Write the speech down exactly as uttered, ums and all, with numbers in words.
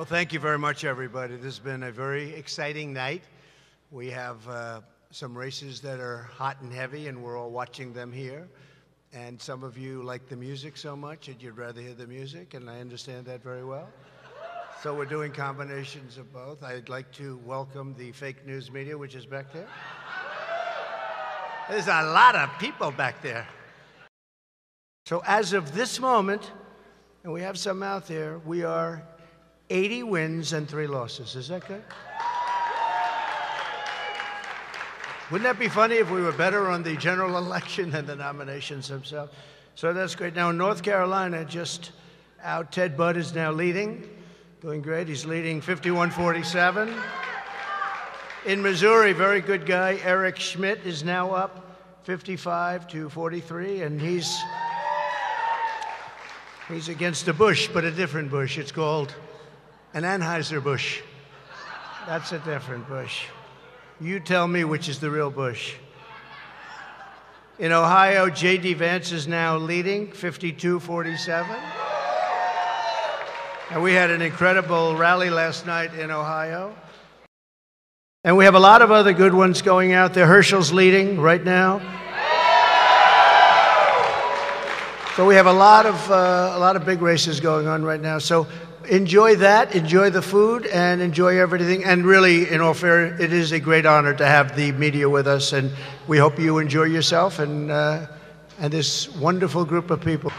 Well, thank you very much, everybody. This has been a very exciting night. We have uh, some races that are hot and heavy, and we're all watching them here. And some of you like the music so much that you'd rather hear the music, and I understand that very well. So we're doing combinations of both. I'd like to welcome the fake news media, which is back there. There's a lot of people back there. So as of this moment, and we have some out there, we are eighty wins and three losses. Is that good? Wouldn't that be funny if we were better on the general election than the nominations themselves? So that's great. Now, in North Carolina, just out, Ted Budd is now leading. Doing great. He's leading fifty-one forty-seven. In Missouri, very good guy, Eric Schmidt is now up fifty-five to forty-three, and he's he's against a Bush, but a different Bush. It's called an Anheuser-Busch. That's a different Bush. You tell me which is the real Bush. In Ohio, J D Vance is now leading fifty-two forty-seven. And we had an incredible rally last night in Ohio. And we have a lot of other good ones going out there. Herschel's leading right now. So we have a lot of, uh, a lot of big races going on right now. So enjoy that, enjoy the food, and enjoy everything. And really, in all fairness, it is a great honor to have the media with us. And we hope you enjoy yourself and, uh, and this wonderful group of people.